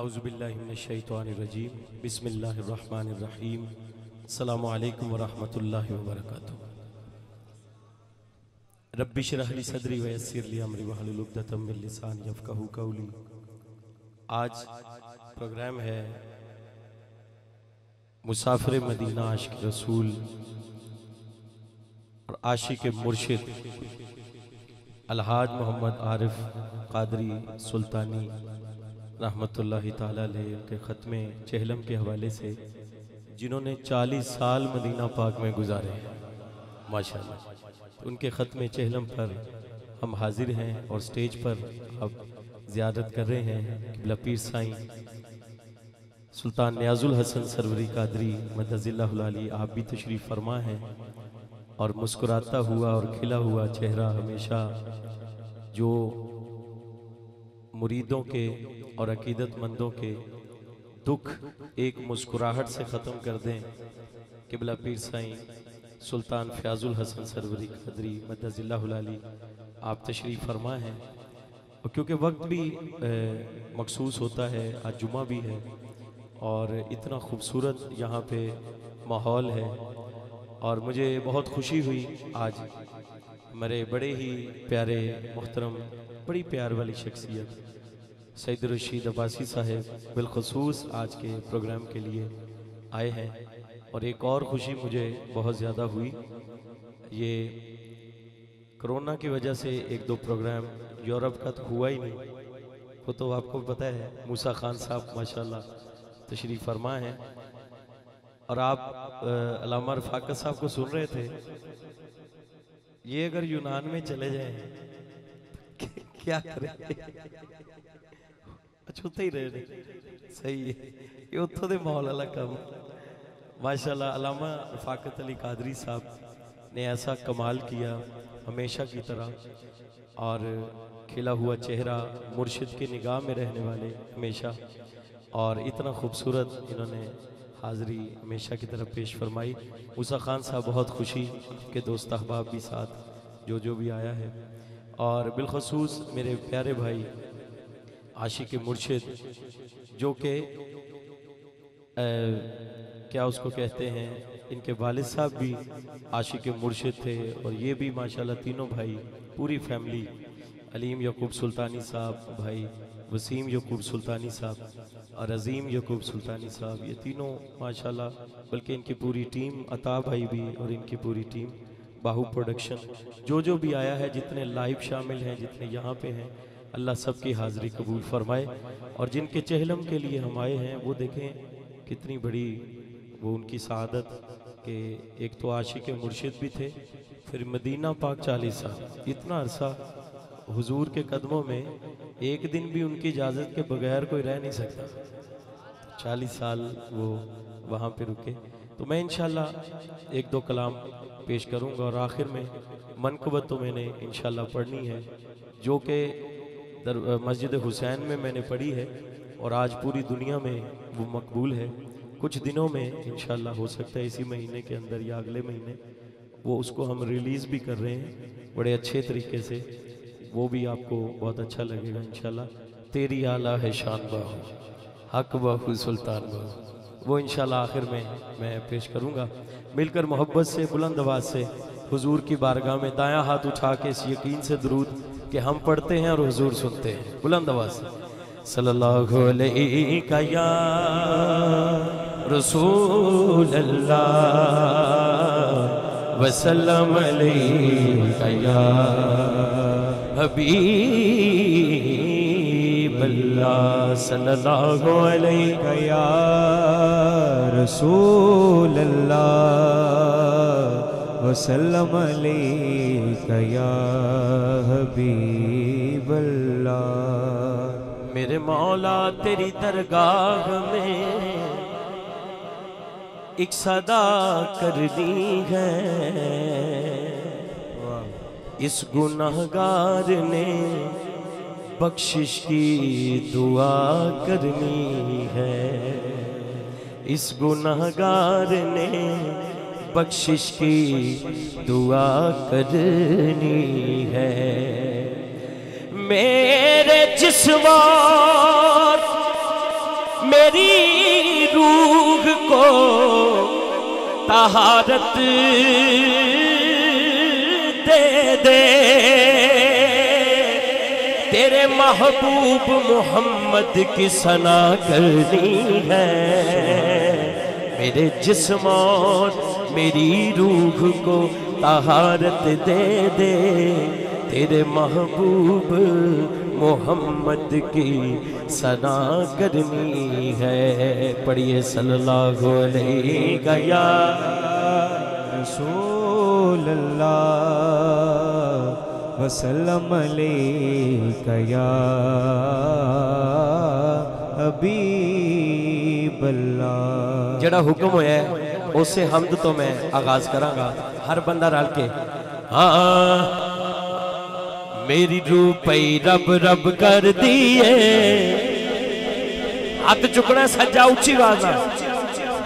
औज़ुबिल्लाहि मिनश्शैतानिर्रजीम बिस्मिल्लाहिर्रहमानिर्रहीम अस्सलामु अलैकुम वरहमतुल्लाहि वबरकातुह। रब्बि इश्रह ली सदरी वयस्सिर ली अमरी वहलुल उक़्दतम मिन लिसानी यफ़क़हू क़ौली। आज प्रोग्राम है मुसाफिर मदीना आशिक रसूल और आशिक मुर्शिद अल हाज मोहम्मद आरिफ कादरी सुल्तानी रहमतुल्लाहि ताला अलैह के ख़त्मे चहलम के हवाले से, जिन्होंने 40 साल मदीना पाक में गुजारे हैं माशाल्लाह। उनके ख़त्मे चहलम पर हम हाजिर हैं और स्टेज पर अब ज़ियारत कर रहे हैं क़िबला पीर साईं सुल्तान न्याजुल हसन सरवरी कादरी मदज़िल्लाहुल अली। आप भी तशरीफ़ फरमा हैं और मुस्कुराता हुआ और खिला हुआ चेहरा हमेशा जो मुरीदों के और अकीदतमंदों के दुख एक मुस्कुराहट से ख़त्म कर दें। क़िबला पीर साईं सुल्तान फ़ियाज़ुल हसन सरवरी कादरी मदज़िल्लाहुल अली आप तशरीफ़ फरमा हैं। और क्योंकि वक्त भी मखसूस होता है, आज जुमा भी है और इतना ख़ूबसूरत यहाँ पे माहौल है और मुझे बहुत खुशी हुई। आज हमारे बड़े ही प्यारे मोहतरम बड़ी प्यार वाली शख्सियत सैदरशीद अबासी साहब बिलखसूस आज के प्रोग्राम के लिए आए हैं। और एक और खुशी मुझे बहुत ज़्यादा हुई, ये कोरोना की वजह से एक दो प्रोग्राम यूरोप का तो हुआ ही नहीं, वो तो आपको पता है। मूसा खान साहब माशाल्लाह तशरीफ़ फरमा है और आप अलामा फाकत साहब को सुन रहे थे। ये अगर यूनान में चले जाएं क्या करें, अछूते ही रहे। सही है, ये उत्थों दे माहौल अलग कम माशाल्लाह। अलामा फाकत अली कादरी साहब ने ऐसा कमाल किया हमेशा की तरह, और खिला हुआ चेहरा मुर्शिद के निगाह में रहने वाले हमेशा, और इतना खूबसूरत इन्होंने हाज़री हमेशा की तरफ पेश फरमाई। मूसा खान साहब बहुत खुशी के दोस्त अहबाब भी साथ जो भी आया है, और बिलखसूस मेरे प्यारे भाई आशिक मुर्शिद जो के क्या उसको कहते हैं, इनके वालिद साहब भी आशिक मुर्शिद थे और ये भी माशाल्लाह तीनों भाई पूरी फैमिली। अलीम यकूब सुल्तानी साहब भाई, वसीम यकूब सुल्तानी साहब और अज़ीम यकूब सुल्तानी साहब, ये तीनों माशाल्लाह, बल्कि इनकी पूरी टीम अता भाई भी और इनकी पूरी टीम बाहू प्रोडक्शन जो भी आया है, जितने लाइव शामिल हैं, जितने यहाँ पे हैं, अल्लाह सब की हाज़री कबूल फरमाए। और जिनके चहलम के लिए हम आए हैं वो देखें कितनी बड़ी वो उनकी सआदत के, एक तो आशिक मुर्शिद भी थे, फिर मदीना पाक 40 साल, इतना अरसा हुजूर के कदमों में एक दिन भी उनकी इजाज़त के बगैर कोई रह नहीं सकता। 40 साल वो वहाँ पे रुके। तो मैं इंशाल्लाह एक दो कलाम पेश करूँगा और आखिर में मनकबत तो मैंने इंशाल्लाह पढ़नी है, जो कि मस्जिद हुसैन में मैंने पढ़ी है और आज पूरी दुनिया में वो मकबूल है। कुछ दिनों में इंशाल्लाह हो सकता है इसी महीने के अंदर या अगले महीने वो उसको हम रिलीज़ भी कर रहे हैं बड़े अच्छे तरीके से, वो भी आपको बहुत अच्छा लगेगा इंशाल्लाह। तेरी आला है शान बाहू हक बाहू सुल्तान बाहू, वो इंशाल्लाह आखिर में मैं पेश करूँगा। मिलकर मोहब्बत से बुलंद आवाज़ से हुजूर की बारगाह में दायां हाथ उठा के इस यकीन से दुरूद कि हम पढ़ते हैं और हुजूर सुनते हैं। बुलंद आवाज़ से सल्लल्लाहु अलैका या रसूल अल्लाह वसल्लम अलैका या हबीब अल्लाह सल्लल्लाहु अलैहि या रसूल अल्लाह वसल्लम अलैहि या हबीब अल्लाह। मेरे मौला तेरी दरगाह में एक सदा कर दी है, इस गुनाहगार ने बख्शिश की दुआ करनी है, इस गुनाहगार ने बख्शिश की दुआ करनी है। मेरे जिस्म मेरी रूह को तहारत दे दे, तेरे महबूब मोहम्मद की सना करनी है। मेरे जिस्म और मेरी रूह को तहारत दे दे, तेरे महबूब मोहम्मद की सना करनी है। पढ़िए सल्लल्लाहु अलैहि या रसूल अल्लाह वसल्लम अलैका या हबीब अल्लाह। जड़ा हुक्म होया है उससे हमद तो मैं आगाज करांगा, हर बंदा रल के। हाँ मेरी रूपई रब रब कर दिए, हाथ चुकना सजा उची वाजा।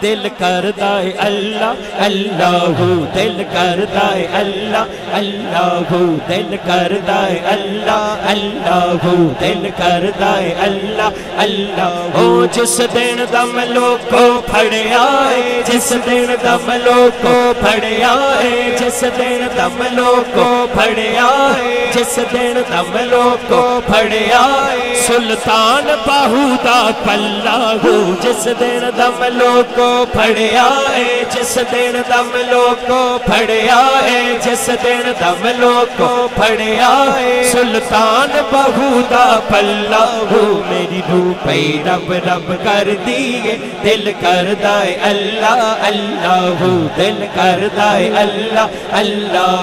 दिल करदा है अल्लाह अल्लाह, दिल करदा है अल्लाह अल्लाह, दिल करदा है अल्लाह अल्लाह, दिल करदा है अल्लाह अल्लाह। ओ जिस दिन दम लोको फड़िया है, जिस दिन दम लोको फड़िया है, जिस दिन दम लोको फड़िया है, जिस दिन दम लोको फड़िया है। सुल्तान बाहू दा पल्ला हो, जिस दिन दम लोको फड़िया है, जिस दिन दम लोको फड़िया है, जिस दिन दम लोको फड़िया है। सुल्तान बाहू दा पल्ला हो, मेरी रूपई रब रब कर दिए। दिल करदा है अल्लाह अल्लाह, दिल करदा है अल्लाह अल्लाह,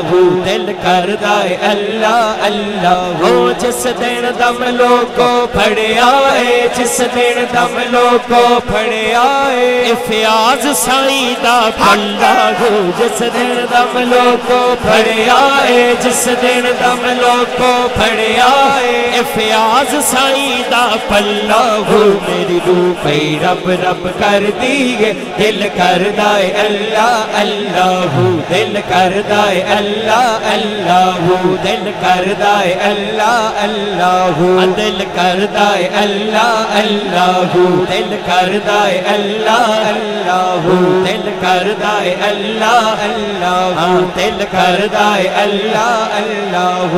दिल करदा है अल्लाह अल्लाह। हो जिस दिन दम लोको फड़िया है, जिस दिन दम लोको फड़िया है। फ़ियाज़ुल हसन दा पल्ला हो, जिस दिन दम लोको फड़िया है, जिस दिन दम लोको फड़िया है। फ़ियाज़ुल हसन दा पल्ला हो, मेरी रूपई रब रब कर दिए। दिल करदा है अल्लाह अल्लाह, दिल करदा है अल्लाह अल्लाह, दिल करदा है अल्लाह अल्लाह, दिल करदा है अल्लाह अल्लाह, दिल करदा है अल्लाह अल्लाह, दिल करदा है अल्लाह अल्लाह, दिल करदा है अल्लाह अल्लाह।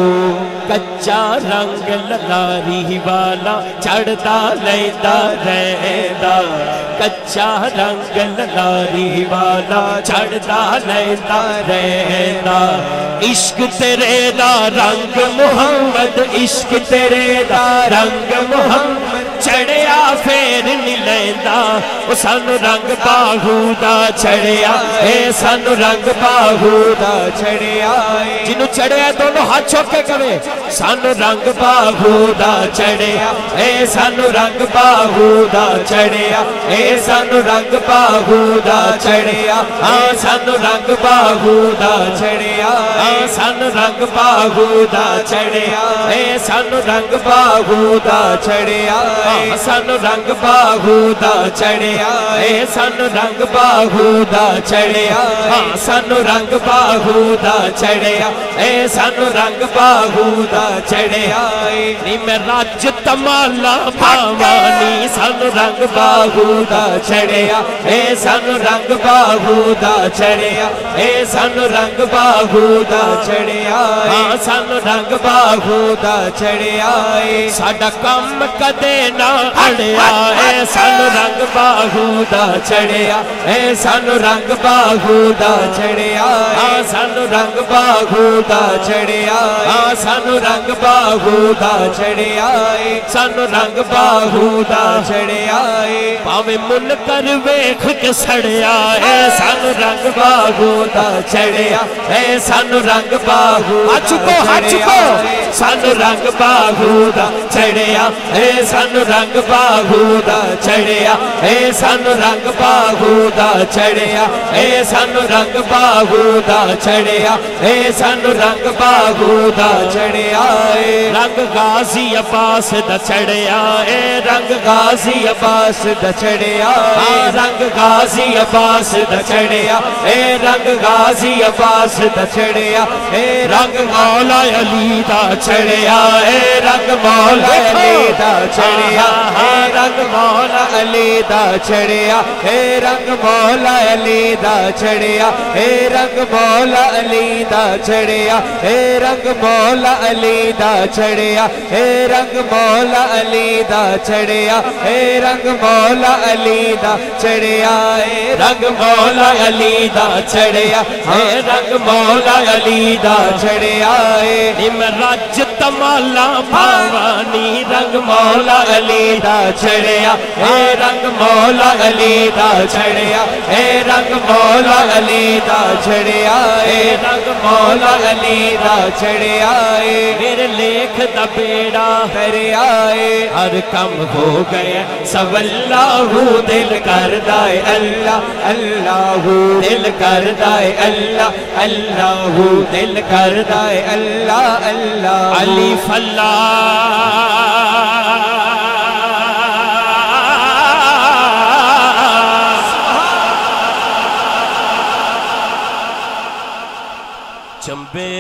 कच्चा रंग लारी वाला चढ़दा लैंदा रहंदा, कच्चा रंग लारी वाला चढ़दा लैंदा रहंदा। इश्क तेरे दा रंग मुहम्मद, इश्क तेरे दा रंग मुहम्मद, चढ़िया फेर नी लैंदा। ओ सानू रंग बाहू दा चढ़िया है, सानू रंग बाहू दा चढ़िया है। जिन्हों चढ़िया दोनों हाथ छोड़ के करे। सानू रंग बाहू दा चढ़िया है, सानू रंग बाहू दा चढ़िया है, सानू रंग बाहू दा चढ़िया। हाँ सानू रंग बाहू दा चढ़िया, हाँ सानू रंग बाहू दा चढ़िया है, सानू रंग बाहू दा चढ़िया। सानू रंग बाहू दा चढ़िया है, सानू रंग बाहू दा चढ़िया, सानू रंग बाहू दा चढ़िया है, सानू रंग बाहू दा चढ़िया। नी मैं राज तमाला पावानी, सानू रंग बाहू दा चढ़िया है, सानू रंग बाहू दा चढ़िया है, सानू रंग बाहू दा चढ़िया, सानू रंग बाहू दा चढ़िया। साडा कम कदे ना अड़िया है, सानू रंग बाहू दा चढ़िया है, सानू रंग बाहू दा चढ़िया, सानू रंग बाहू दा चढ़िया, सानू रंग बाहू दा चढ़िया, सानू रंग बाहू दा चढ़िया। भावे मुन कर वेख के सड़िया है, सानू रंग बाहू दा चढ़िया है, सानू रंग बाहू चढ़िया, सानू रंग बाहू दा चढ़िया है, सानू रंग बाहू दा चढ़िया है, सानू रंग बाहू दा चढ़िया है, सानू रंग बाहू दा चढ़िया है, सानू रंग बाहू दा चढ़िया है। रंग गाजी अब्बास दा चढ़िया है, रंग गाजी अब्बास दा चढ़िया है, रंग गाजी अब्बास दा चढ़िया है, रंग गाजी अब्बास दा चढ़िया है, रंग मौला अली दा चढ़िया है, रंग मौला अली दा चढ़िया है, रंग मौला अली दा छड़िया हे रंग मौला अली दा छड़िया हे रंग मौला अली दा छड़िया हे रंग मौला अली दा छड़िया हे रंग मौला अली दा छड़िया हे रंग मौला अली दा छड़िया हे रंग मौला अली दा छड़िया हे रंग मौला अली दा छड़िया हे निमराज तमाला भावानी रंग मौला अली दा छड़िया हे रंग मौला अली दा छड़िया हे रंग मौला अली दा छड़िया हे रंग मौला अली दा छड़िया हे मेरे लेख दा बेड़ा दरिया है हर कम हो गया सब अल्लाह दिल करदा है अल्लाह अल्लाह दिल करदा है अल्लाह अल्लाह दिल करदा है अल्लाह अल्लाह अली फल्ला चंबे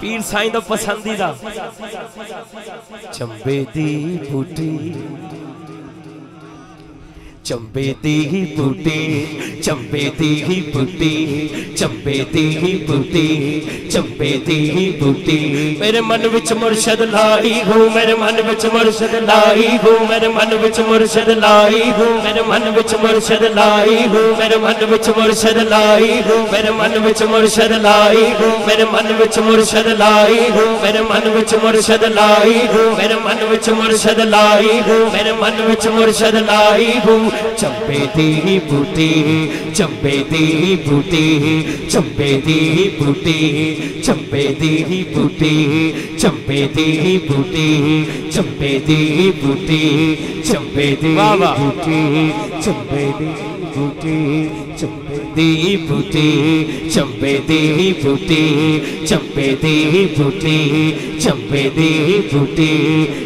पीर साईं दा पसंदीदा चंबे दी बूटी चंबे दी ही बूटी चंबे दी ही बूटी चंबे दी ही बूटी चंबे दी ही बूटी मेरे मन विच मुर्शद लाई हूँ मेरे मन विच मुर्शद लाई हूँ मेरे मन विच मुर्शद लाई हूँ मेरे मन विच मुर्शद लाई हूँ मेरे मन विच मुर्शद लाई हूँ मेरे मन विच मुर्शद लाई हूँ मेरे मन विच मुर्शद लाई हूँ मेरे मन विच मुर्शद लाई हूँ मेरे मन विच मुर्शद लाई हूँ मेरे मन विच मुर्शद लाई हूँ चंबे दी बूटी चंबे दी बूटी चंबे दी बूटी चंबे दी बूटी चंबे दी बूटी चंबे दी बूटी चंबे दी बूटी चंबे दी बूटी चंबे दी बूटी चंबे दी बूटी चंबे दी बूटी चंबे दी बूटी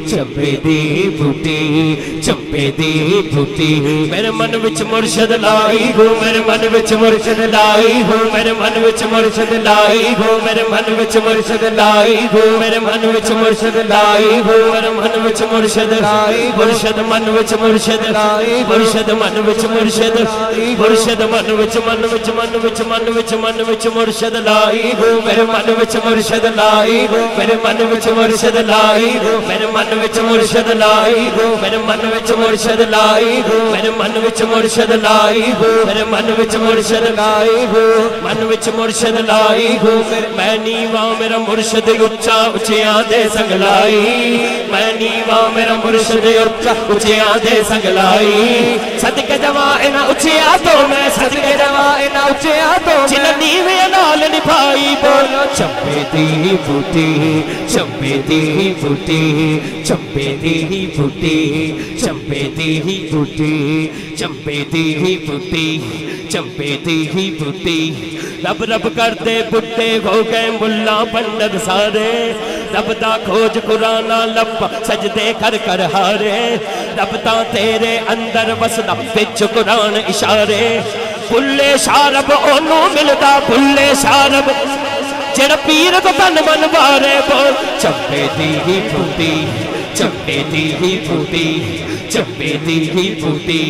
चंबे दी बूटी चंबे दी बूटी मेरे मन विच मुर्शद लाई हो मेरे मन विच मुर्शद लाई हो मेरे मन विच मुर्शद लाई हो मेरे मन विच मुर्शद लाई हो मेरे मन विच मुर्शद लाई हो मेरे मन विच मुर्शद लाई मुर्शद मन विच मुर्शद लाई मुर्शद मन विच मुर्शद मुर्शद मन विच मन विच मन विच मन विच मन विच मुर्शद लाई हो मेरे मन विच मुर्शद लाई हो मेरे मन विच मुर्शद लाई हो मेरे मन विच मुर्शद लाई हो मेरे मन विच मुर्शद लाई हो मेरे मन विच मुर्शद लाई हो मेरे मन विच मुर्शद लाई हो मन विच मुर्शद लाई हो मैं नीवा मेरा मुर्शद उच्चा उचिया दे संग लाई मैं नीवा मेरा मुर्शद उच्चा उचिया दे संग लाई सदके जवा इना उचिया तो मैं सदके जवा इना उचिया तो जिन नीवे नाल निभाई बोलो चंबे दी बूटी चंबे दी बूटी चंबे दी बूटी चंबे दी बूटी चंबे दी ही बूटी चंबे दी ही बूटी रब रब करते बुट्टे हो गए मुल्ला पंडित सारे रबता खोज कुराना लप सजदे कर कर हारे रबता तेरे अंदर वसदा बिच कुरान इशारे बुल्ले शारब ओनू मिलदा बुल्ले शारब जेड़ा पीर तो तन मन वारे बोल चंबे दी ही बूटी चंबे दी ही बूटी चंबे दी ही बूटी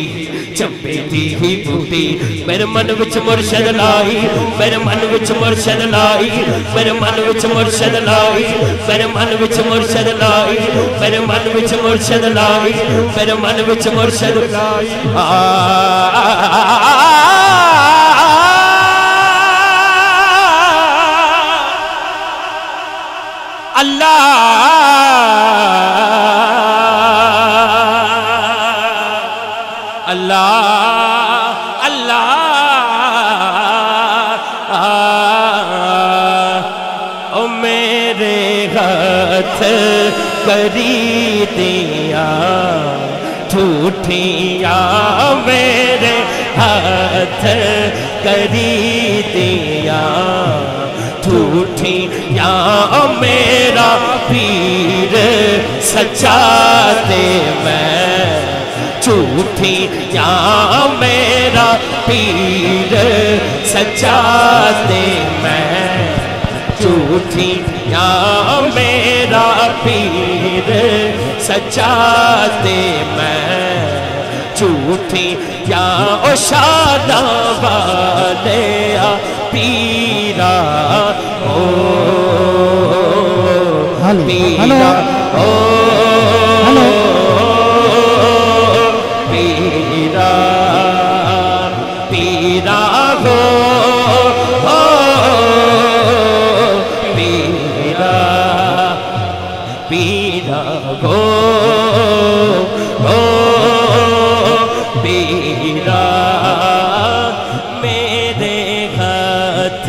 चंबे दी ही बूटी मेरे मन विच मुर्शद लाई मेरे मन विच मुर्शद लाई मेरे मन विच मुर्शद लाई मेरे मन विच मुर्शद लाई मेरे मन विच मुर्शद लाई मेरे मन विच मुर्शद लाई अल्लाह अल्लाह अल्लाह ओ मेरे हाथ करी दिया ठूठिया मेरे हाथ करी दिया ठूठिया मेरा पीर सचाते मैं झूठी या मेरा पीर सच्चा दे मैं झूठी ना मेरा पीर सच्चा दे मैं झूठी या ओ शादा वाले पीरा ओ पीरा ओ पीरा पीरा हो पीरा पीरा हो पीरा मेरे हाथ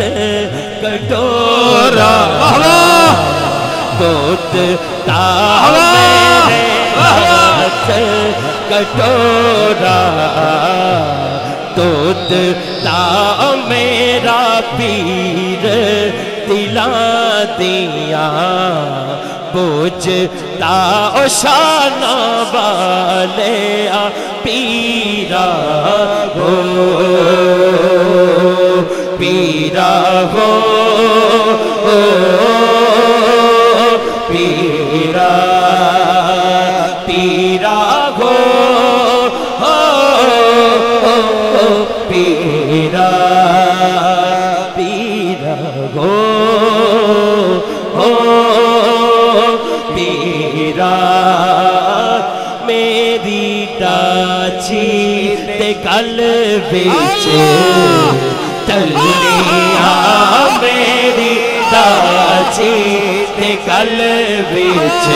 कटोरा गोद मेरे हाथ कटोरा दूध ता मेरा पीर दिला दिया पूजता ओ शाना वाले पीरा हो पीरा हो पीरा पीरा हो पीरा पीरा हो पीरा मेरी दाची ते गल बेच तलिया मेरी दाची ते गल बेच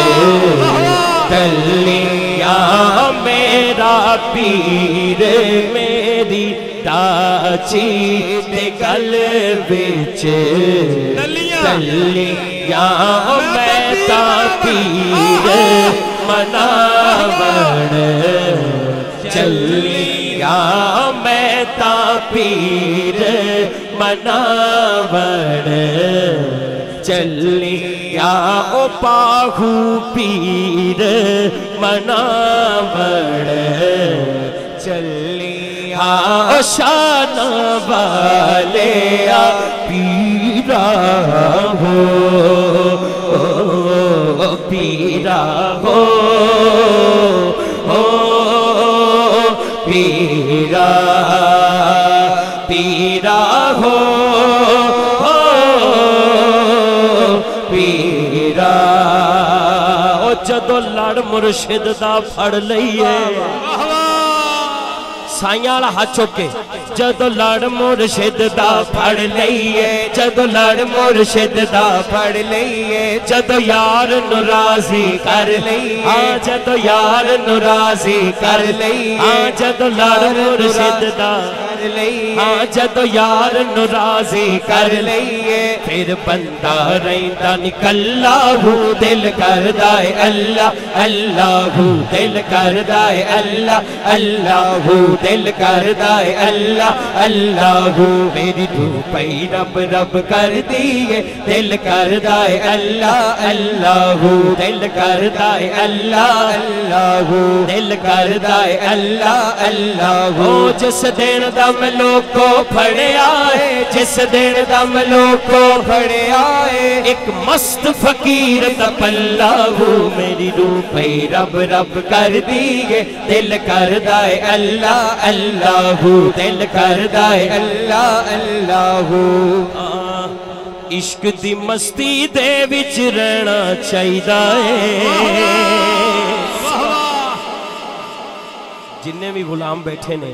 तलिया मेरा पीर मेरी दाची ते गल बेच तलिया मैं ता पीर मनावण चलिया मैं ता पीर मनावण चलिया ओ बाहू पीर मनावण चलिया ओ शाना वाले पीरा हो पीरा हो पीरा पीरा हो पीरा ओ जदों लड़ मुर्शिद दा फड़ लईए साईं वाला हाथ चुके जदों लड़ मुर्शिद दा फड़ लईए जदों लड़ मुर्शिद दा फड़ लईए जदों यार नू राज़ी कर लईए हां जदों यार नू राज़ी कर लईए हां जदों लड़ मुर्शिद दा कर लईए हां जदों यार नू राज़ी कर लईए फिर बंदा रहिंदा निकला हू दिल करदा है अल्लाह अल्लाह हू दिल करदा है अल्लाह अल्लाह हू दिल करदा है अल्लाह अल्लाह हो मेरी धूप ही रब रब कर दिए दिल करदा है अल्लाह अल्लाह हो दिल करदा है अल्लाह अल्लाह हो दिल करदा है अल्लाह अल्लाह हो जिस दिन दम लोको फड़िया है जिस दिन दम लोको फड़िया है एक मस्त फकीर दा पल्ला हो मेरी धूप ही रब रब कर दिए दिल करदा है अल्लाह अल्लाह हो दिल करदा है अल्लाह अल्लाह हो इश्क दी मस्ती दे विच रहना चाहिदा है। जिन्ने भी गुलाम बैठे ने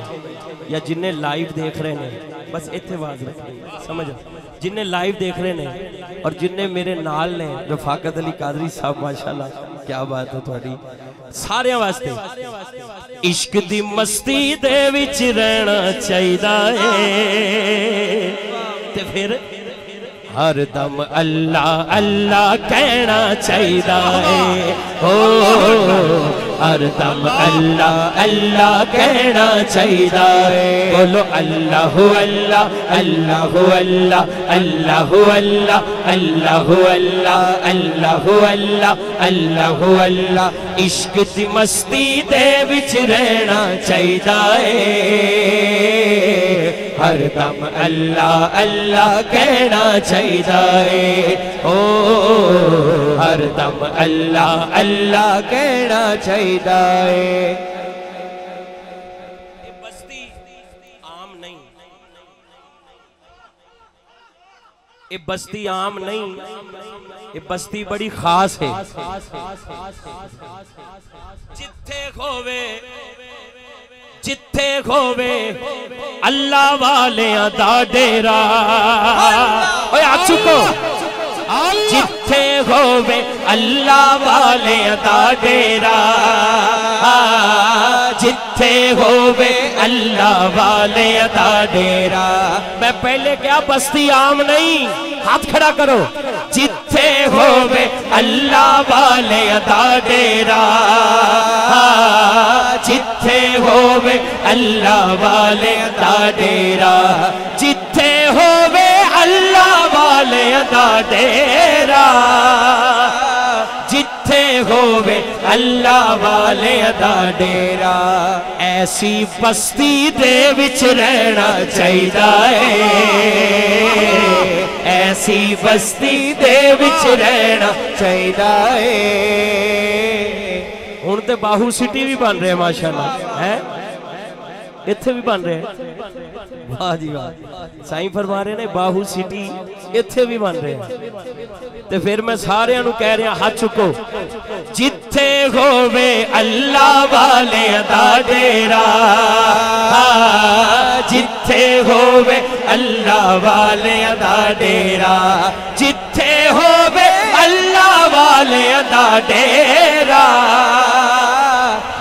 या जिन्ने लाइव देख रहे ने बस इत्थे आवाज़ समझ जिन्ने लाइव देख रहे ने और जिन्ने मेरे नाल ने वफ़ाक़त अली कादरी साहब माशाल्लाह क्या बात है थोड़ी सारे वास्ते इश्क दी मस्ती दे विच रहना चाहिदा है ते फिर हर दम अल्लाह अल्लाह कहना चाहिदा है हो हर दम अल्लाह अल्लाह कहना चाहिदा है बोलो अल्लाह हो अल्लाह अल्लाह हो अल्लाह अल्लाह हो अल्लाह अल्लाह हो अल्लाह अल्लाह हो अल्लाह अल्लाह हो अल्लाह इश्क दी मस्ती दे विच रहना चाहिदा है हर दम अल्लाह अल्लाह कहना चाहिए, ओ हर दम अल्लाह अल्लाह कहना चाहिए। ये बस्ती आम नहीं, ये बस्ती बड़ी खास है। जिथे खोवे अल्लाह वाले दा डेरा, ओए आंसू को जिथे खोवे अल्लाह वाले दा डेरा, जिथे होवे अल्लाह वाले दा डेरा। मैं पहले क्या बस्ती आम नहीं, हाथ खड़ा करो। जिथे होवे अल्लाह वाले दा डेरा, जिथे होवे अल्लाह वाले दा डेरा, जिथे होवे अल्लाह वाले दा डेरा, जिथे होवे अल्लाह वाले दा डेरा। ऐसी बस्ती दे विच रहना चाहिदा है, ऐसी बस्ती दे विच रहना चाहिदा है। हुण ते बाहू सिटी भी बन रहे माशाल्लाह, है इत्थे भी बन रहे। वाह जी वाह, साईं फरमा रहे ने बाहू सिटी इत्थे भी बन रहे। ते फिर मैं सारियां नू कह रहा हाथ चुको। जिथे होवे अल्लाह वाले दा डेरा, जिथे होवे अल्लाह वाले दा डेरा, जिथे होवे अल्लाह वाले दा डेरा,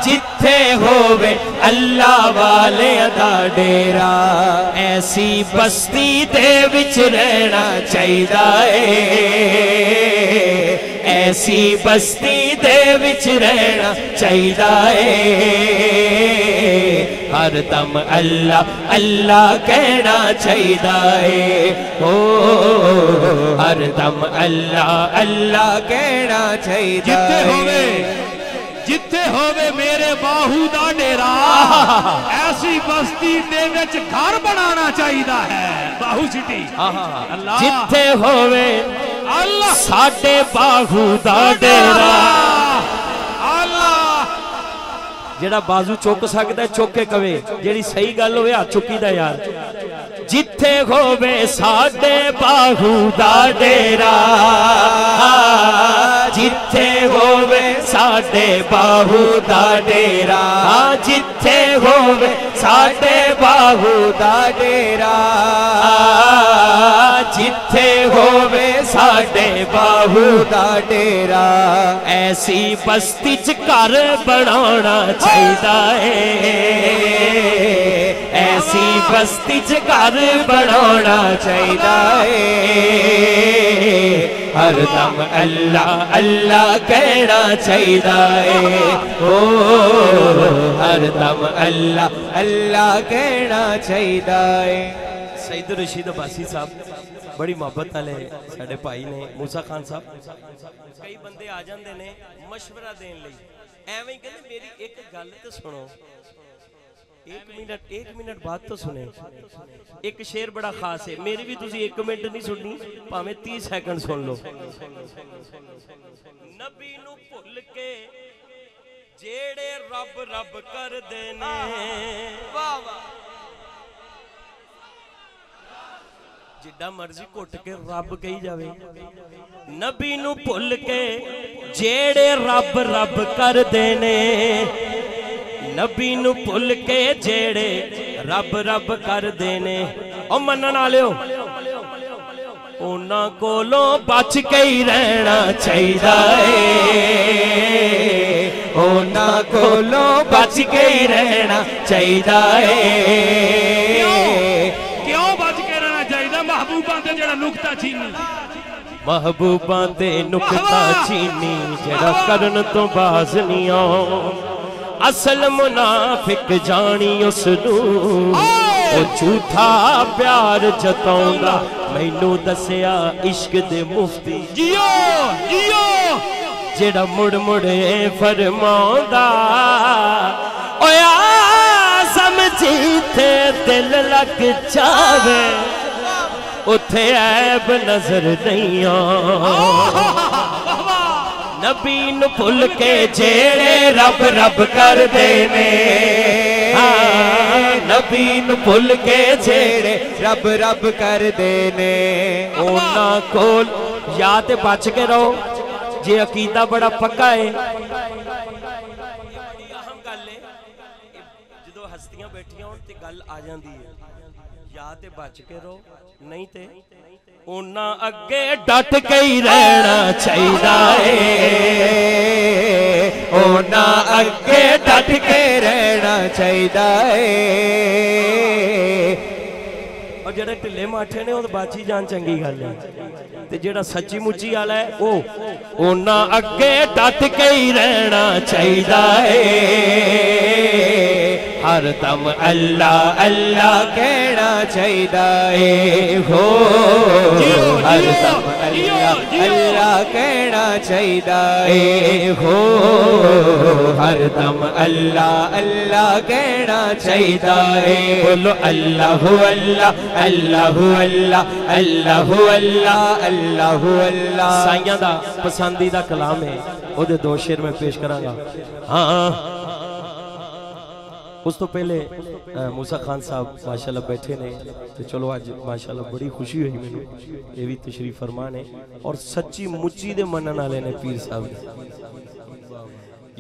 जिथे होवे अल्लाह वाले दा डेरा। ऐसी बस्ती दे विच रहना चाहिदा है, ऐसी बस्ती दे विच रहना चाहिदा है। हर दम अल्लाह अल्लाह कहना चाहिदा है, ओ हर दम अल्लाह अल्लाह कहना चाहिदा है। जिथे होवे मेरे बाहू दा डेरा, ऐसी बस्ती दे विच घर बनाना चाहिदा है। बाहू सिटी जिथे होवे अल्लाह साडे बाहू दा डेरा। जेड़ा बाजू चुक सकता है चुक के कवे, जेड़ी सही गल होवे हाथ चुकीदा यार। जिथे होवे साडे बाहू दा डेरा, जिथे होवे साडे बाहू दा डेरा, जिथे होवे साडे बाहू दा डेरा, जिथे होवे साडे बाहू दा डेरा। ऐसी बस्ती च घर बनाना चाहिदा है, ऐसी बस्ती च घर बनाना चाहिदा है। हर दम अल्लाह अल्लाह कहना चाहिदा है, ओ हर दम अल्लाह अल्लाह कहना चाहिदा है। सैदरशीद अबासी साहब बड़ी मोहब्बत वाले साडे भाई ने, मूसा खान साहब। कई बंदे आ जाते हैं मशवरा देने लई, एवें कहंदे मेरी एक गल तो सुनो, एक मिनट बात तो सुने। एक शेर बड़ा खास है, मेरी भी तुसी एक मिनट नहीं सुननी, भावें 30 सेकंड सुन लो। नबी नू भुल के जेड़े रब रब कर देने, वाह वाह, जिदा मर्जी घुट के रब कही जावे। नबी नू भुल के जेड़े रब रब कर देने, नबी नू भुल के जेड़े रब रब कर देने, ओ मनन वालेओ उन्हां कोलों बच के ही रहना चाहिदा है, उन्हां कोलों बच के ही रहना चाहिदा है। महबूबा दे नुकता चीनी जड़ा करन तो बाज नहीं आ, असल मुनाफिक जानी उस नू, ओ झूठा प्यार जताऊंदा मैनू दसिया इश्क दे मुफ्ती, जियो जियो जड़ा मुड़ मुड़े फरमाऊंदा, ओ यार समझ जीते दिल लग जावे उथे ऐब नजर नहीं आ। नबी नू भुल के जेड़े रब रब कर देने, नबी नू भुल के जेड़े रब रब कर देने, उन्ना कोल याद बच के रहो। जे अकीदा बड़ा पक्का है। जो हस्तियां बैठिया गल आ जाती है, या तो बच के रहो नहीं ते उन्ना अगे डट के ही रहना चाहिदा है, उन्ना अगे डट के रहना चाहिदा है। और जेड़ा ढिले माठे ने बच ही जान चंगी गल है, ते जेड़ा सच्ची मुची वाला है वो उन्ना अगे डट के ही रहना चाहिदा है। हर दम अल्लाह अल्लाह कहना चाहिए हो, हर दम अल्लाह अल्लाह कहना चाहिए हो, हर दम अल्लाह अल्लाह कहना चाहिए। बोलो अल्लाह अल्लाह अल्लाह अल्लाह अल्लाह अल्लाह अल्लाह अल्लाह। साईं दा पसंदीदा कलाम है, ओदे दो शेर में पेश करांगा। हाँ, उस तो पहले मूसा खान साहब माशाल्लाह बैठे ने, तो चलो आज माशाल्लाह बड़ी खुशी हुई मैनू, ये भी तशरीफ फरमा ने और सच्ची मुची दे मनन वाले ने पीर साहब ने।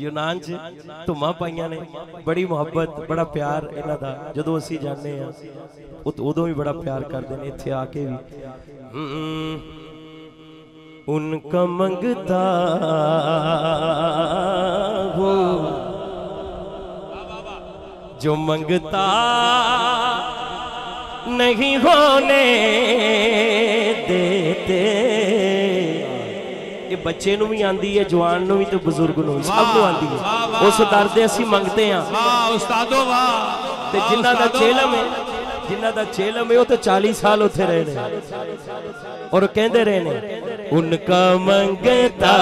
यूनान च धुमा पाइया ने, बड़ी मुहब्बत बड़ा प्यार इन्हां दा, जदों असीं जाने हां उदों भी बड़ा प्यार करदे ने, इत्थे आके भी। उनका मंगता हो जो मंगता नहीं होने देते। ये बच्चे नू भी आंदी है, जवान नू भी, तो बुजुर्ग नू भी, सब नू आंदी है। उस दर दे असीं मंगते हैं जिन्हां दा चेलम है, जिन्हां दा चेलम है वो तो 40 साल उत्थे रहे ने और कहंदे रहे ने। उनका मंगता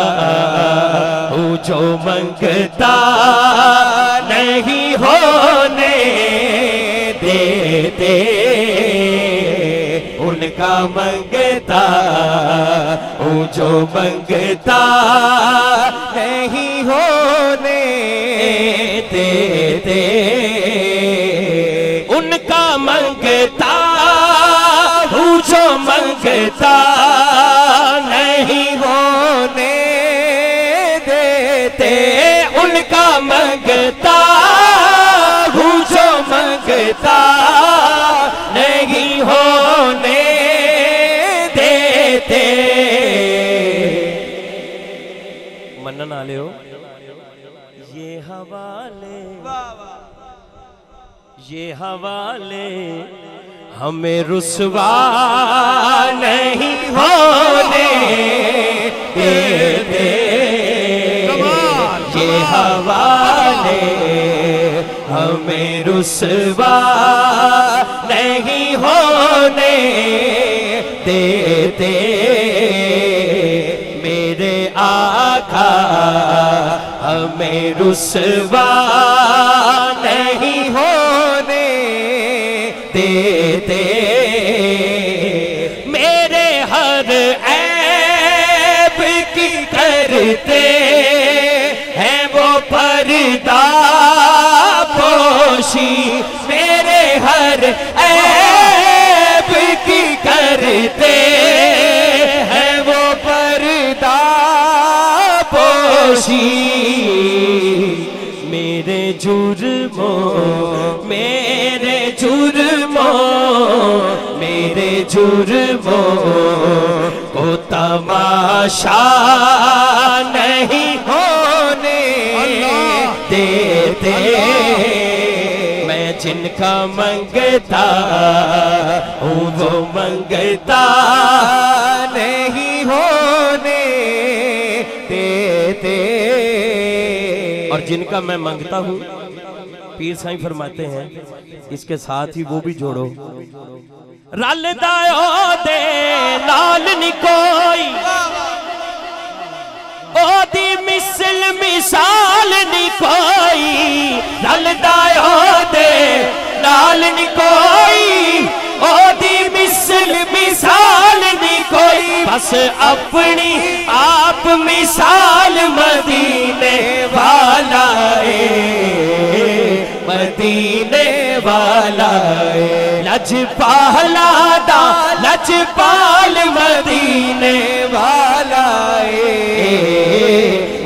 वो जो मंगता नहीं होने देते, उनका मंगता वो जो मंगता नहीं होने देते, उनका मंगता वो जो मंगता नहीं होने देते, उनका मंगता नहीं होने देते। मनन आले हो ये हवाले, ये हवाले हमें रुसवा नहीं होने देते, ये हवाले हमें रुसवा नहीं होने देते। मेरे आका हमें रुसवा नहीं होने देते, मेरे हर ऐब की करते हैं वो पर्दा पोशी, मेरे हर ऐब की करते हैं वो पर्दा पोशी। मेरे जुर्मो, मेरे जुर्मो, मेरे जुर्मो को तमाशा नहीं होने देते। जिनका मंगता वो मंगता नहीं होने देते। और जिनका मैं मंगता हूँ, पीर साईं फरमाते हैं, इसके साथ ही वो भी जोड़ो। रल दायो दे लाल नी कोई, ओदी मिसल मिसाल नी कोई, रल दायो दे डाल नी कोई ओदी मिसल मिसाल नी कोई, बस अपनी आप मिसाल मदीने वाला है, मदीने वाला है। लज पहला दा लज पाल मदीने वाला है,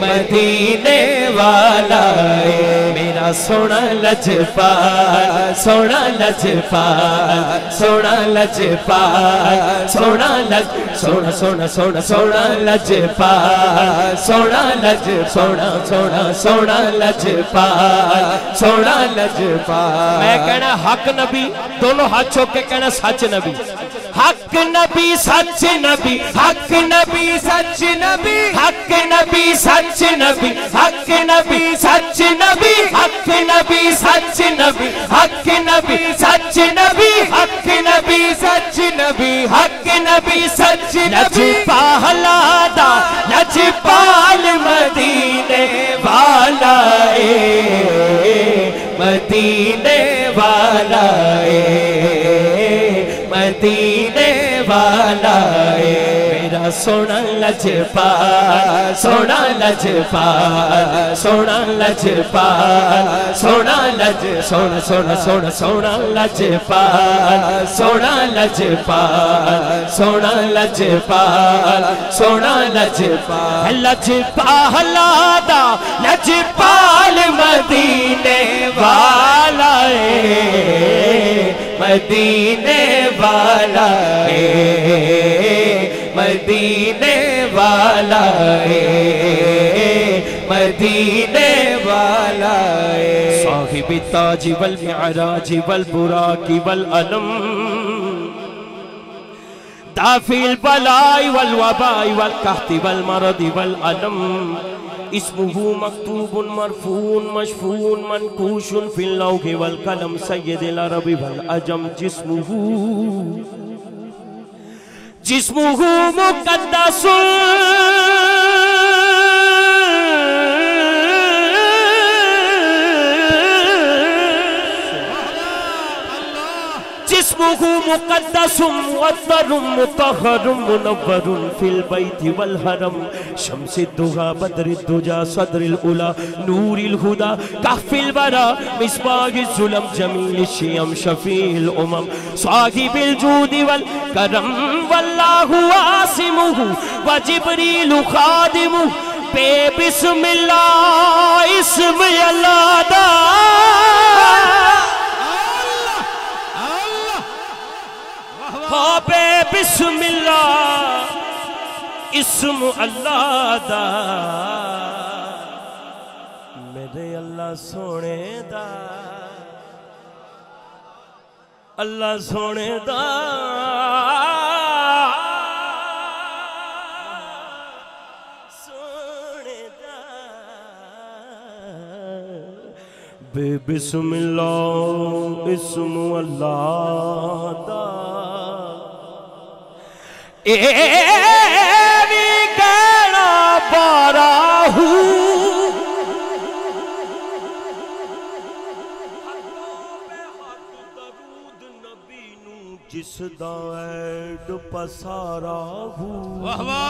मदीने वाला है। मेरा सोना लज पाल सोना लज पाल सोना लज पाल सोना लज सोना सोना सोना सोना लज पाल सोना लज सोना सोना सोना लज पाल सोना लज पाल। मैं कहना हक नबी, दोनों हाथ छोड़ के कहना सच नबी, हक नबी सच नबी, हक नबी सच नबी, हक नबी सच नबी, हक नबी सच नबी, हक नबी सच नबी, हक नबी सच नबी, हक नबी सच नबी, हक नबी सच नबी। पहला दा लज पाल मदीने वाला ए, मदीने वाला ए, मदीने वाला है। मेरा सोना लज पाल सोना लज पाल सोना लज पाल सोना लज सोना सोना सोना सोना लज पाल सोना लज पाल सोना लज पाल सोना लज पाल। लज पहला दा लज पाल मदीने वाला है, मदीने वाला है, मदीने वाला है, मदीने वाला है। साहिब ताज वल मिअराज वल बुराक वल अलम दाफिल बलाई वल वबाई वल कहति वल मरद वल अलम इस्मुहु मक्तूबुन मरफून मशफून मनकूशुन फिल लौहि वल कलम सय्यदुल अरबी वल अजम जिस्मुहु जिस्मुहु मुकद्दसुन जिस्मुहु मुकद्दसुम मुअत्तरुम मुतहरुम मुनव्वरुम फिल बैति वल हरम शम्सि दुहा बद्रि दुजा सदरिल उला नूरिल हुदा काफिल वरा मिसबाहि जुलम जमील शियम शफील उमम साहिबिल जूदि वल करम वल्लाहु आसिमुहु व जिब्रीलु खादिमुहु बे बिस्मिल्लाह इस्म अल्लाह दा बे बिस्मिल्लाह इस्म अल्लाह दा मेरे अल्लाह सोने दा, अल्लाह सोने दा, सोने दा बे बिस्मिल्लाह इस्म अल्लाह दा। ए भी कहना बाराहू नबी नू जिस दा ऐड पसारा हू वाह वाह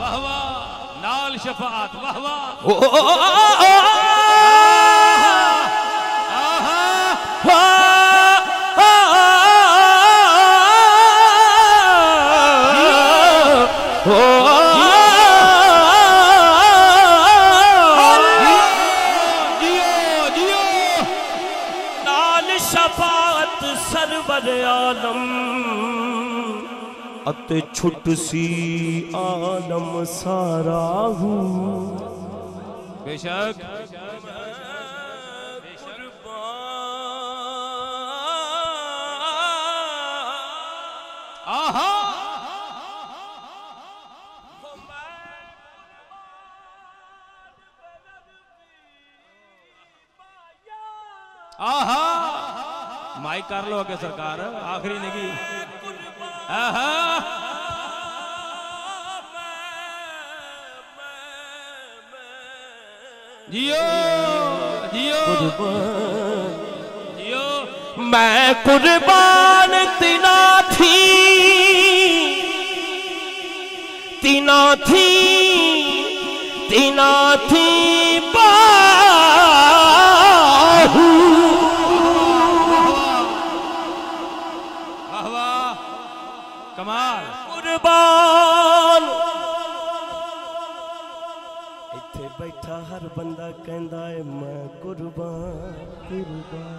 वाह वाह नाल शफात वाह वाह अते छुट सी आलम सारा हूँ बेशक आहा आहा माइक कर लो आगे सरकार आखिरी नहीं आहा जियो जियो जियो मैं कुर्बान तिना थी, तिना थी, तिना थी बाहू। कमाल कुर्बान। इत्थे बैठा हर बंदा कहंदा है मैं कुर्बान कुर्बान।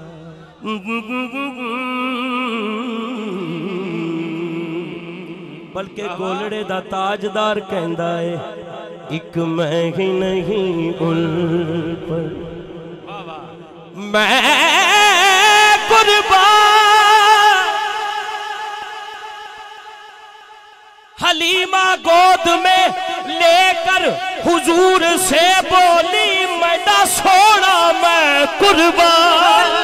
बल्कि गोलड़े दा ताजदार कहंदा है इक मैं ही नहीं उल्फत, मैं कुर्बान। हलीमा गोद में लेकर हुजूर से बोली मैं दा सोना मैं कुर्बान।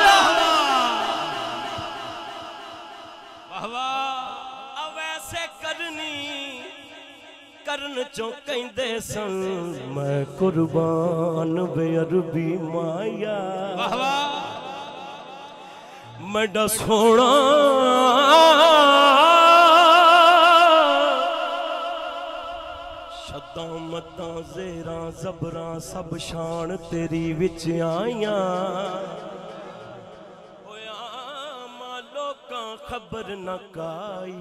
चो कहते सन मैं कुर्बान बेअरबी माया, मेरा सोना शदा मदा जेरा जबरा सब शान तेरी विच आया। मालो का खबर न काई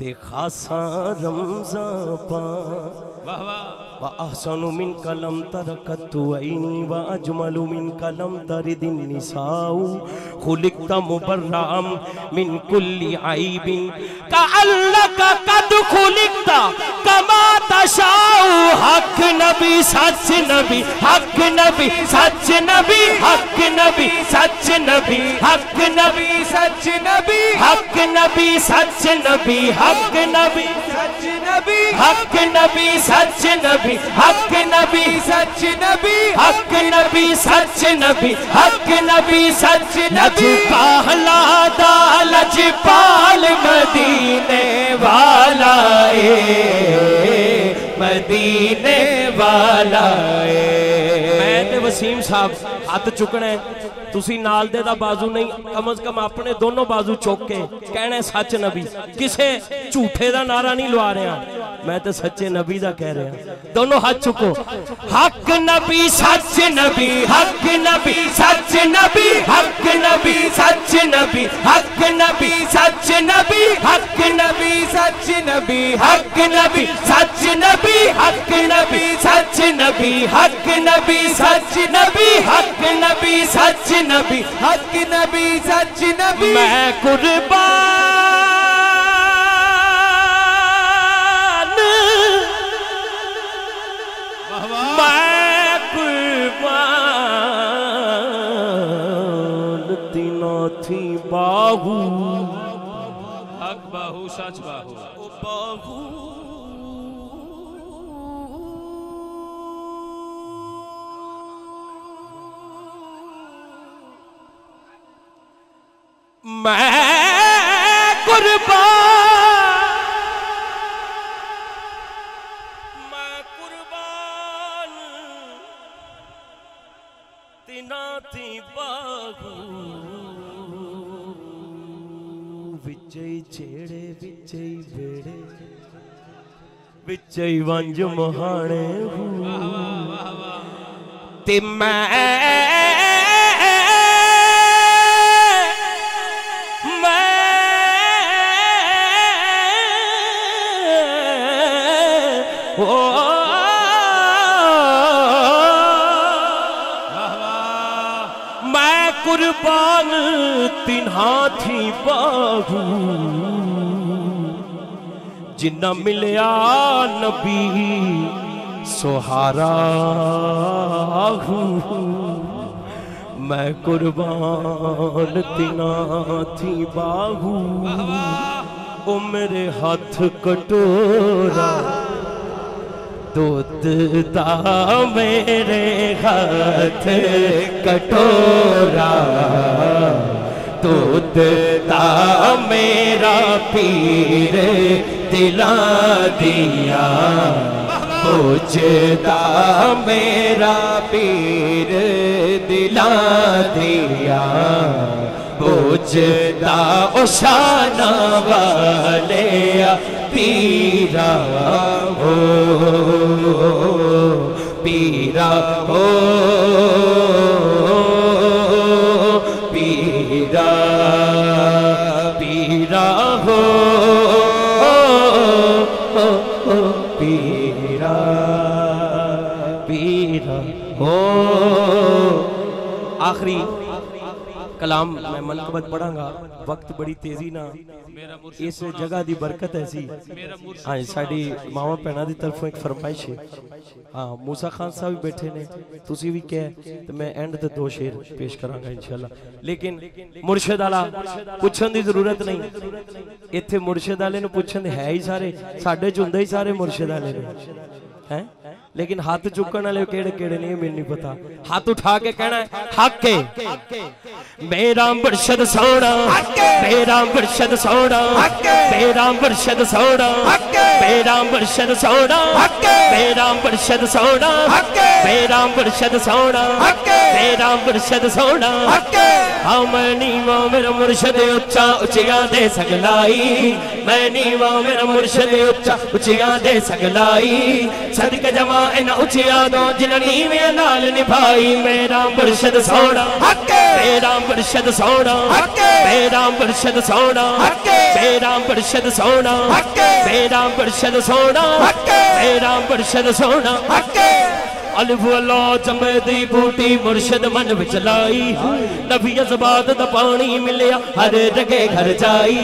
ते खासा रमजा पा व अहसनु मिन कलम तरकतु ऐनी व अजमलु मिन कलम तरिदिन निसाउ खुलिकत मुबर्रम मिन कुल्ली ऐबिन का अल्लाह कद खुलिकत कमा तशाउ। हक नबी सच नबी, हक नबी सच नबी, हक नबी सच नबी, हक नबी सच नबी, हक नबी सच नबी, हक नबी सच नबी, हक नबी सच नबी, हक नबी सच नबी, हक नबी सच नबी, हक नबी सच नबी। पहला दालज पाल मदीने वाला ए, मदीने वाला ए। मैं ते वसीम साहब हाथ चुकने, तुसी नाल दे दा बाजू नहीं, कम अज कम अपने दोनों बाजू चुक के कहने सच नबी। किसे झूठे दा नारा नहीं लवा रहा, मैं तो सच्चे नबी दा कह रहा। दोनों हाथ चुको। हक नबी सच नबी, हक नबी सच नबी, हक नबी सच नबी, हक नबी सच नबी, हक नबी सच नबी, हक नबी सच नबी, हक नबी सच नबी, हक नबी सच नबी, हक नबी सच नबी, हक नबी सच नबी। मैं कुर्बान थी बाहू। हक बाहू, सच बाहू, ओ बाहू। मैं कुर्बान, मैं कुर्बान तिना थी बाहू। छेड़े बिच बेड़े बिच वंज मुहाने ते मैं ओ मैं कुर्बान तिन्हा थी बाहू। जिन्ना मिलया नबी सोहारा हूँ। मैं कुर्बान तिना थी बाहू। ओ मेरे हाथ कटोरा दूध दा, मेरे हाथ कटोरा दूध दा, मेरा पीर दिला दिया पूछता, मेरा पीर दिला दिया बुझता उशाना वाले पीरा हो पीरा हो पीरा पीरा हो पीरा पीरा हो। आखिरी कलाम मैं मनकबत पढ़ांगा, वक्त बड़ी तेजी ना, इस जगह दी बरकत ऐसी। हाँ, साड़ी मावा भैन की तरफों एक फरमाइश है। हाँ, मूसा खान साहब भी बैठे ने, तुसी भी कह, तो मैं एंड ते दो शेर पेश करांगा इंशाल्लाह। लेकिन मुर्शद आला पूछण दी जरूरत नहीं, इत्थे मुर्शद आले नूं पूछण है ही सारे, साडे च हुंदे ही सारे मुर्शद आले ने हैं। लेकिन हाथ चुकने वाले केड़े केड़े नहीं, मेरे नहीं पता। हाथ उठा के कहना है हक है मेरा मुर्शद सोना, मेरा मुर्शद सोना, मेरा मुर्शद सोना, मेरा मुर्शद सोना, मेरा मुर्शद सोना, मेरा मुर्शद सोना, मेरा मुर्शद सोना। हाँ, मैं नीवा मेरा मुर्शद उच्चा उचिया दे सकलाई, मैं नीवा मेरा मुर्शद उच्चा उचिया दे सकलाई, सदक जमा इन उचिया दो जिन्हनी मेरे नाल निभाई। मेरा मुर्शद सोना, मेरा मुर्शद सोना, मेरा मुर्शद सोना, मेरा मुर्शद सोना, मेरा मुर्शद सोना, मेरा मुर्शद सोना। अलफ ला जमे दी बूटी मुर्शद मन विच लाई, नबी जबात दा पानी मिलया हर जगह घर जाई।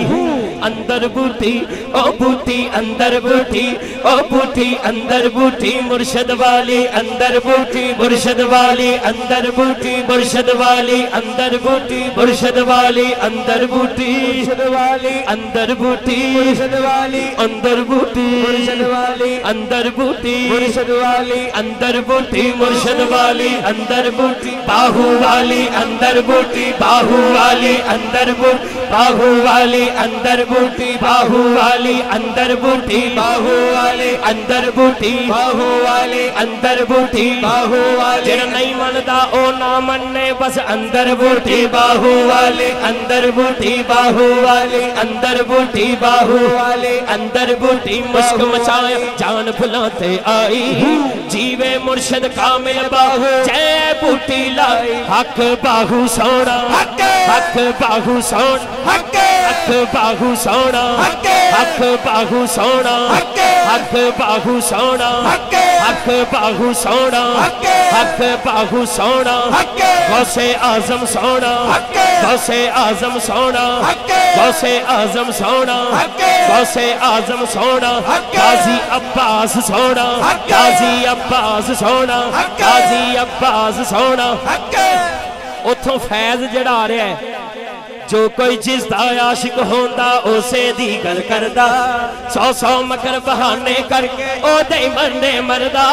अंदर बूटी ओ बूटी, अंदर बूटी ओ बूटी, अंदर बूटी मुर्शद वाली, अंदर बूटी मुर्शद वाली, अंदर बूटी मुर्शद वाली, अंदर बूटी मुर्शद वाली, अंदर बूटी मुर्शद वाली, अंदर बूटी मुर्शद वाली, अंदर बूटी मुर्शद वाली, अंदर बूटी मुर्शद वाली, अंदर बूटी मुर्शद वाली, अंदर बूटी बाहू वाली, अंदर बूटी बाहू वाली, अंदर बूटी बाहू वाली, अंदर बूटी बाहू वाली, अंदर बूटी बाहू वाली, अंदर बूटी बाहू वाली, अंदर बूटी बाहू वाली। जेड़ा नहीं मनदा ओ ना मन्ने बस अंदर बूटी बाहू वाली, अंदर बूटी बाहू वाली, अंदर बूटी बाहू वाली, अंदर बूटी। मुश्क मचाए जान भुलाते आई, जीवे मुर्शद कामिल बाहू जय बूटी लाई। हक बाहू सोना, हक बाहू सोना, हक बाहू सोना, हक बाहू सोना, हक बाहू सोना, हक बाहू सोना, हक बाहू सोना, गौसे आजम सोना, गौसे आजम सोना, गौसे आजम सोना, गौसे आजम सोना, गाजी अब्बास सोना, गाजी अब्बास सोना, गाजी अब्बास सोना। उथों फैज जड़ा आ रहा है, जो कोई जिसदा आशिक होंदा उसे दी गल करदा, सौ सौ मकर बहाने करके ओदे ही मरने मरदा।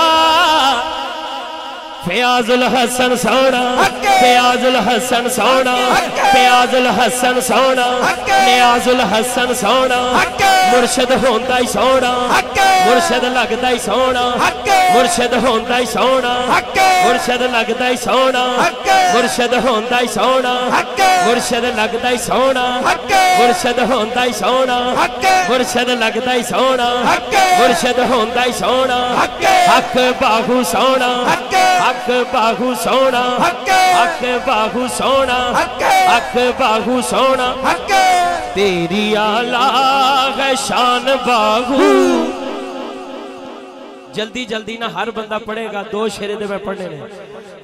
फ़ियाज़ुल हसन सोना, फ़ियाज़ुल हसन सोना, फ़ियाज़ुल हसन सोना, न्याजुल हसन सोना। मुर्शद होंदा ही सोना, मुर्शद लगदा ही सोना, मुर्शद होंदा ही सोना, मुर्शद लगदा ही सोना, मुर्शद होंदा ही सोना, मुर्शद लगदा ही सोना, मुर्शद होंदा ही सोना, मुर्शद लगदा ही सोना, मुर्शद होंदा ही सोना। हक बाहू सोना, हक बाहू सोना, हक बाहू सोना, हक बाहू सोना। तेरी आला है शान बाहू। जल्दी जल्दी ना, हर बंदा पढ़ेगा, दो शेरे दे मैं पढ़ने ने।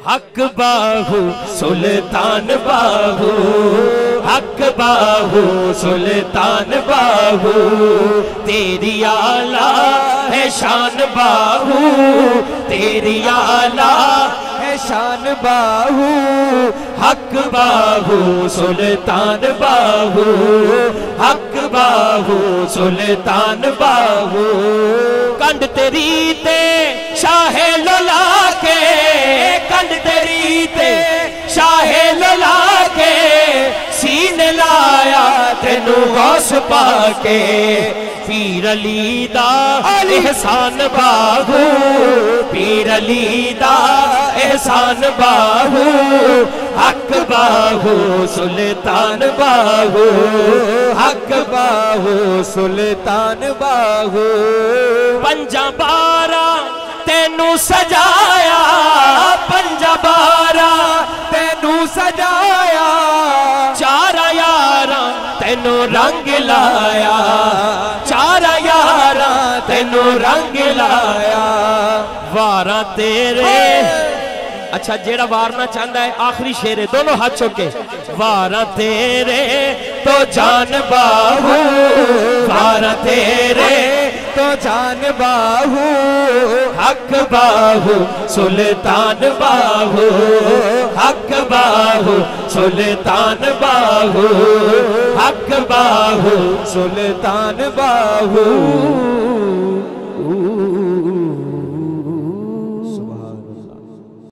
हक बाहू सुल्तान बाहू, हक बाहू सुल्तान बाहू, तेरी आला है शान बाहू, तेरी आला है शान बाहू। हक बाहू सुल्तान बाहू, हक बाहू सुल्तान बाहू, कंड तेरी ते शाहे लला के, कंड तेरी ते शाहे लला के, सीने लाया तेन सानू गौस पाके पीर अली दा एहसान बाहू, पीर अली दा एहसान बाहू, हक बाहू सुल्तान बाहू, हक बाहू सुल्तान बाहू। पंजा बारा तेनू सजाया, पंजा बारा तेनू सजाया, चारा यारा तेनू रंग लाया, चारा यारा तेनू रंग लाया। वारा तेरे अच्छा जेड़ा वारना चाहता है आखिरी शेरे दोनों हाथ चुके। वारा तेरे तो जान बाहू, वारा तेरे तो जान बाहू, हक बाहू सुल्तान बाहू, हक बाहू सुल्तान बाहू, हक बाहू सुल्तान बाहू।